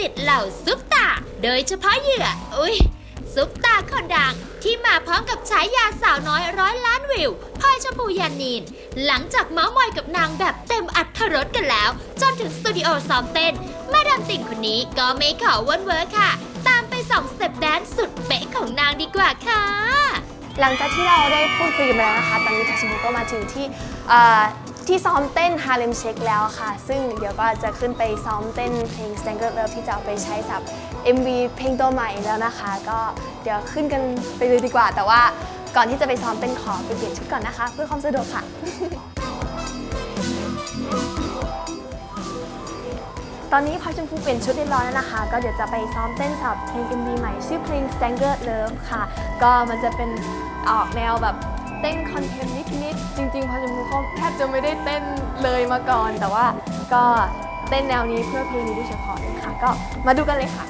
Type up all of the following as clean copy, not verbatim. ติดเหล่าซุปตาโดยเฉพาะเหยื่อซุปตาคนดังที่มาพร้อมกับฉายาสาวน้อย100 ล้านวิวพลอยชมพูยานินหลังจากเมาท์มอยกับนางแบบเต็มอรรถรสกันแล้วจนถึงสตูดิโอซ้อมเต้นมาดามติ่งคนนี้ก็ไม่ขอวันเวอร์ค่ะตามไป2สเต็ปแดนซ์สุดเป๊ะของนางดีกว่าค่ะหลังจากที่เราได้พูดคุยกันไปแล้วนะคะตอนนี้ทัชมุกก็มาถึงที่ซ้อมเต้นฮาเลมเช็คแล้วค่ะซึ่งเดี๋ยวก็จะขึ้นไปซ้อมเต้นเพลง Stranger Love ที่จะเอาไปใช้สับ MV เพลงตัวใหม่แล้วนะคะก็เดี๋ยวขึ้นกันไปเลยดีกว่าแต่ว่าก่อนที่จะไปซ้อมเต้นขอไปเปลี่ยนชุดก่อนนะคะเพื่อความสะดวกค่ะ ตอนนี้พลอยชมพูเปลี่ยนชุดเรียบร้อยแล้วนะคะก็เดี๋ยวจะไปซ้อมเต้นสับเพลง MV ใหม่ชื่อเพลง Stranger Love ค่ะก็มันจะเป็นออกแนวแบบเต้นคอนเทนต์นิดๆจริงๆพลอยชมพูเขาแทบจะไม่ได้เต้นเลยมาก่อนแต่ว่าก็เต้นแนวนี้เพื่อเพลงนี้โดยเฉพาะเลยค่ะก็มาดูกันเลยค่ะ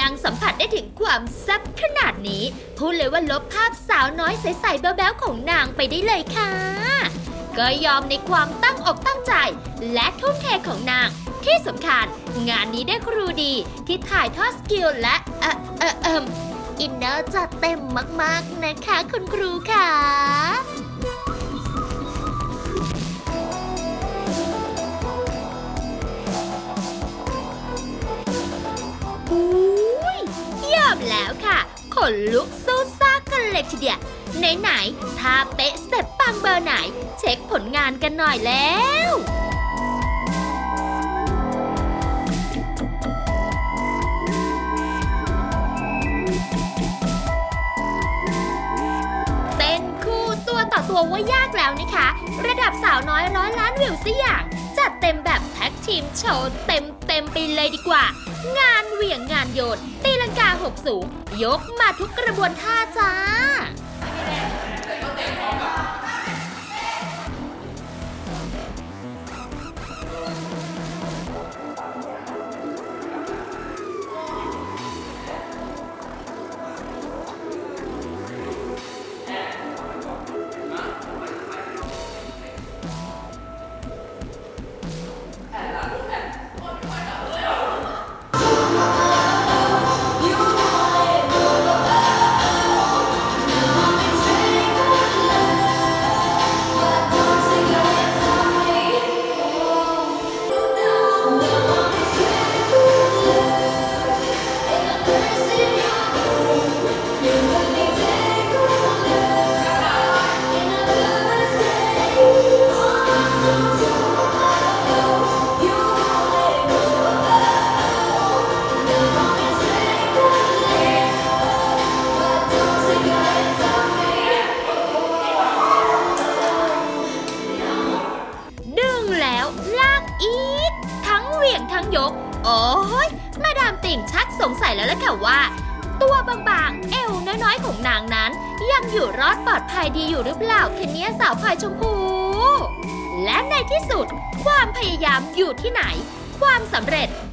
ยังสัมผัสได้ถึงความแซ่บขนาดนี้พูดเลยว่าลบภาพสาวน้อยใสๆแบ๊วๆของนางไปได้เลยค่ะก็ยอมในความตั้งอกตั้งใจและทุ่มเทของนางที่สำคัญงานนี้ได้ครูดีที่ถ่ายทอดสกิลและอินเนอร์จะเต็มมากๆนะคะคุณครูค่ะแล้วค่ะขนลุกสู้ซ่ากันเลยทีเดียวไหนๆถ้าเป๊ะสเต็ปปังเบอร์ไหนเช็คผลงานกันหน่อยแล้วเต้นคู่ตัวต่อตัวว่ายากแล้วนะคะระดับสาวน้อย100 ล้านวิวซะอย่างจัดเต็มแบบแท็กทีมโชว์เต็มไปเลยดีกว่างานเหวี่ยงงานโยนตีลังกาหกสูงยกมาทุกกระบวนท่าจ้า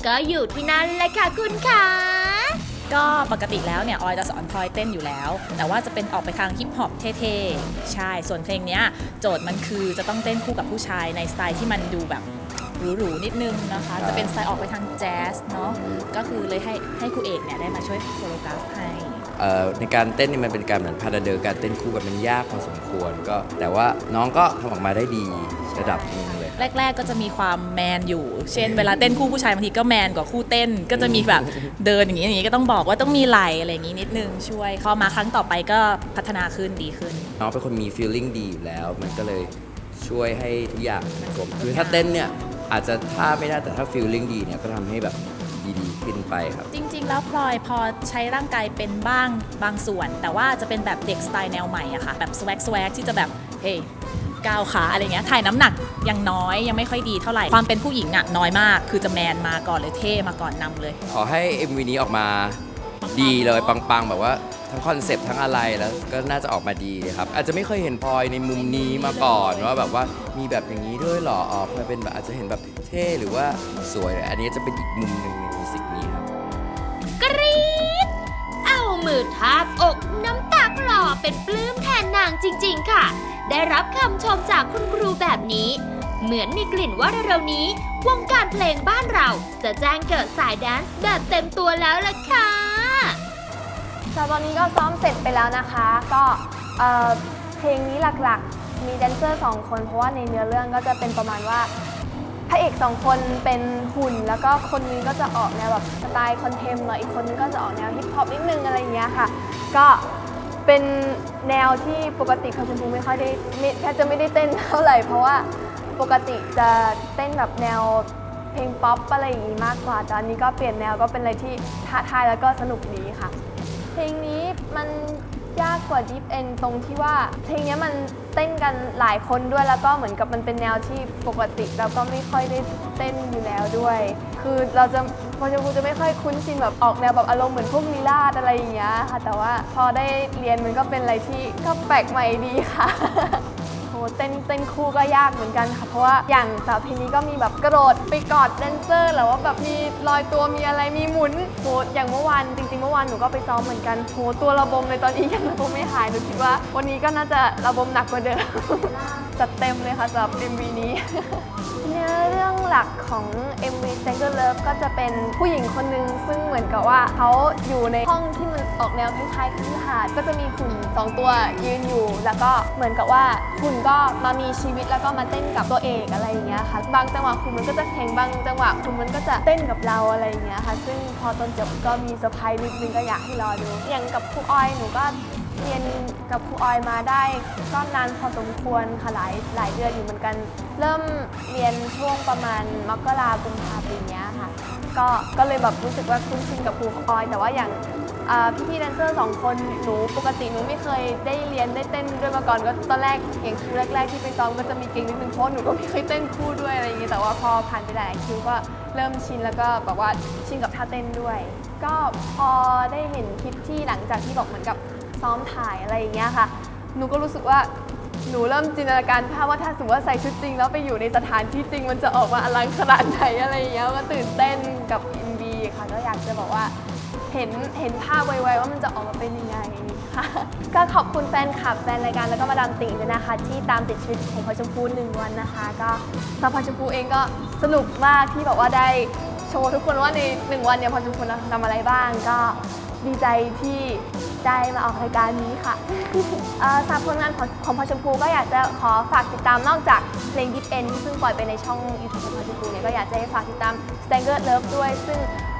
ก็อยู่ที่นั่นเลยค่ะคุณค่ะก็ปกติแล้วเนี่ยออยจะสอนพลอยเต้นอยู่แล้วแต่ว่าจะเป็นออกไปทางฮิปฮอปเท่ๆใช่ส่วนเพลงนี้โจทย์มันคือจะต้องเต้นคู่กับผู้ชายในสไตล์ที่มันดูแบบหรูๆนิดนึงนะคะจะเป็นสไตล์ออกไปทางแจ๊สเนาะก็คือเลยให้ครูเอกเนี่ยได้มาช่วยโคโรกราฟให้ในการเต้นนี่มันเป็นการเหมือนพาราเดอร์การเต้นคู่กันมันยากพอสมควรก็แต่ว่าน้องก็ทำออกมาได้ดีระดับนึงเลยแรกๆก็จะมีความแมนอยู่เช่นเวลาเต้นคู่ผู้ชายบางทีก็แมนกว่าคู่เต้นก็จะมีแบบเดินอย่างนี้ก็ต้องบอกว่าต้องมีไหลอะไรอย่างนี้นิดนึงช่วยเข้ามาครั้งต่อไปก็พัฒนาขึ้นดีขึ้นน้องเป็นคนมีฟีลลิ่งดีอยู่แล้วมันก็เลยช่วยให้ทุกอย่างสมคือถ้าเต้นเนี่ยอาจจะท่าไม่ได้แต่ถ้าฟีลลิ่งดีเนี่ยก็ทำให้แบบดีขึ้นไปครับจริงๆแล้วพลอยพอใช้ร่างกายเป็นบ้างบางส่วนแต่ว่าจะเป็นแบบเด็กสไตล์แนวใหม่อะค่ะแบบสวักที่จะแบบเฮ้ 9ขาอะไรเงี้ยถ่ายน้ำหนักยังน้อยยังไม่ค่อยดีเท่าไหร่ความเป็นผู้หญิงอะน้อยมากคือจะแมนมาก่อนเลยเท่มาก่อนนำเลยขอให้ MV นี้ออกมาดีเลยปังๆแบบว่าทั้งคอนเซปต์ทั้งอะไรแล้วก็น่าจะออกมาดีครับอาจจะไม่เคยเห็นพลอยในมุมนี้มาก่อนว่าแบบว่ามีแบบอย่างนี้ด้วยหรอพลอยเป็นแบบอาจจะเห็นแบบเท่หรือว่าสวยอันนี้จะเป็นอีกมุมหนึ่งในมิวสิกนี้ครับกรี๊ดเอามือทาบอกน้ำตาหล่อเป็นปลื้มแทนนางจริงๆค่ะได้รับคำชมจากคุณครูแบบนี้เหมือนมีกลิ่นว่าเร็วๆนี้วงการเพลงบ้านเราจะแจ้งเกิดสายแดนซ์แบบเต็มตัวแล้วล่ะค่ะตอนนี้ก็ซ้อมเสร็จไปแล้วนะคะก็เพลงนี้หลักๆมีแดนเซอร์2คนเพราะว่าในเนื้อเรื่องก็จะเป็นประมาณว่าพระเอก2คนเป็นหุ่นแล้วก็คนนึงก็จะออกแนวแบบสไตล์คอนเทมป์อีกคนนึงก็จะออกแนวฮิปฮอปนิดนึงอะไรอย่างเงี้ยค่ะก็เป็นแนวที่ปกติคุณครูไม่ค่อยได้แทบจะไม่ได้เต้นเท่าไหร่เพราะว่าปกติจะเต้นแบบแนวเพลงป๊อปอะไรอย่างงี้มากกว่าแต่อันนี้ก็เปลี่ยนแนวก็เป็นอะไรที่ท้าทายแล้วก็สนุกดีค่ะเพลงนี้มันยากกว่า Deep End ตรงที่ว่าเพลงนี้มันเต้นกันหลายคนด้วยแล้วก็เหมือนกับมันเป็นแนวที่ปกติแล้วก็ไม่ค่อยได้เต้นอยู่แล้วด้วยคือเราจะพอชมพูจะไม่ค่อยคุ้นชินแบบออกแนวแบบอารมณ์เหมือนพวกลีลาดอะไรอย่างเงี้ยค่ะแต่ว่าพอได้เรียนมันก็เป็นอะไรที่ก็แปลกใหม่ดีค่ะโหเต้นคู่ก็ยากเหมือนกันค่ะเพราะว่าอย่างสาวเพลงนี้ก็มีแบบกระโดดไปกอดแดนเซอร์หรือว่าแบบมีลอยตัวมีอะไรมีหมุนโหอย่างเมื่อวานจริงๆเมื่อวานหนูก็ไปซ้อมเหมือนกันโหตัวระบมเลยตอนนี้ยังระบมไม่หายหนูคิดว่าวันนี้ก็น่าจะระบมหนักกว่าเดิมจัดเต็มเลยค่ะสำหรับ MV นี้เนื้อเรื่องหลักของ MV Single Love ก็จะเป็นผู้หญิงคนนึงซึ่งเหมือนกับว่าเขาอยู่ในห้องที่มันออกแนวคล้ายๆคฤหาสน์ก็จะมีหุ่น2ตัวยืนอยู่แล้วก็เหมือนกับว่าหุ่นก็มามีชีวิตแล้วก็มาเต้นกับตัวเอกอะไรอย่างเงี้ยค่ะบางจังหวะหุ่นมันก็จะแข่งบางจังหวะหุ่นมันก็จะเต้นกับเราอะไรอย่างเงี้ยค่ะซึ่งพอตอนจบก็มีเซอร์ไพรส์นิดนึงก็อยากให้รอดูอย่างกับครูออยหนูก็เรียนกับครูออยมาได้ก็นานพอสมควรค่ะหลายเดือนอยู่เหมือนกันเริ่มเรียนช่วงประมาณมกรากุมภาพันธ์ปีนี้ค่ะก็เลยแบบรู้สึกว่าคุ้นชินกับครูออยแต่ว่าอย่างพี่แดนเซอร์2คนหนูปกติหนูไม่เคยได้เรียนได้เต้นด้วยมาก่อนก็ตอนแรกอย่างคิวแรกๆที่ไปซ้อมก็จะมีเก่งนิดนึงเพราะหนูก็ไม่เคยเต้นคู่ด้วยอะไรอย่างเงี้ยแต่ว่าพอผ่านไปหลายคิวก็เริ่มชินแล้วก็แบบว่าชินกับท่าเต้นด้วยก็พอได้เห็นคลิปที่หลังจากที่บอกเหมือนกับซ้อมถ่ายอะไรอย่างเงี้ยค่ะหนูก็รู้สึกว่าหนูเริ่มจินตนาการภาพว่าถ้าสมมติว่าใส่ชุดจริงแล้วไปอยู่ในสถานที่จริงมันจะออกมาอลังขนาดไหนอะไรอย่างเงี้ยก็ตื่นเต้นกับ MV ค่ะก็อยากจะบอกว่าเห็นภาพไวๆว่ามันจะออกมาเป็นยังไงค่ะก็ขอบคุณแฟนคลับแฟนรายการแล้วก็มาดามติ่งด้วยนะคะที่ตามติดชีวิตของพลอยชมพู1วันนะคะก็สาวพลอยชมพูเองก็สนุกมากที่บอกว่าได้โชว์ทุกคนว่าใน1วันเนี่ยพลอยชมพูทำอะไรบ้างก็ดีใจที่ได้มาออกรายการนี้ค่ะสำหรับผลงานของพลอยชมพูก็อยากจะขอฝากติดตามนอกจากเพลง Deep End ที่เพิ่งปล่อยไปในช่อง YouTube ของพลอยชมพูเนี่ยก็อยากจะให้ฝากติดตาม Single Love ด้วยซึ่ง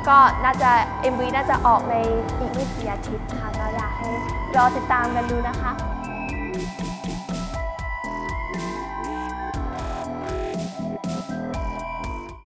ก็น่าจะ MV น่าจะออกในอีกไม่กี่อาทิตย์ค่ะก็อยากให้รอติดตามกันดูนะคะ